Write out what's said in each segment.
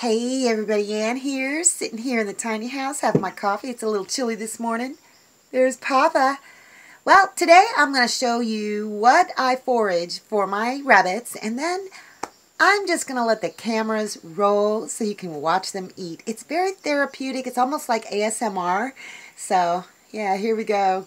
Hey everybody, Ann here, sitting here in the tiny house having my coffee. It's a little chilly this morning. There's Papa. Well, today I'm going to show you what I forage for my rabbits, and then I'm just going to let the cameras roll so you can watch them eat. It's very therapeutic. It's almost like ASMR. So, yeah, here we go.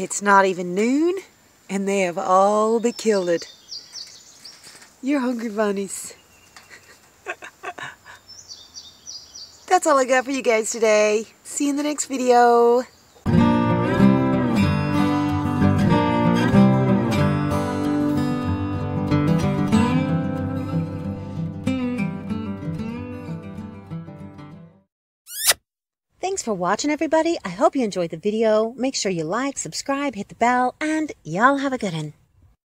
It's not even noon, and they have all been killed. You're hungry, bunnies. That's all I got for you guys today. See you in the next video. Thanks for watching, everybody. I hope you enjoyed the video. Make sure you like, subscribe, hit the bell, and y'all have a good one.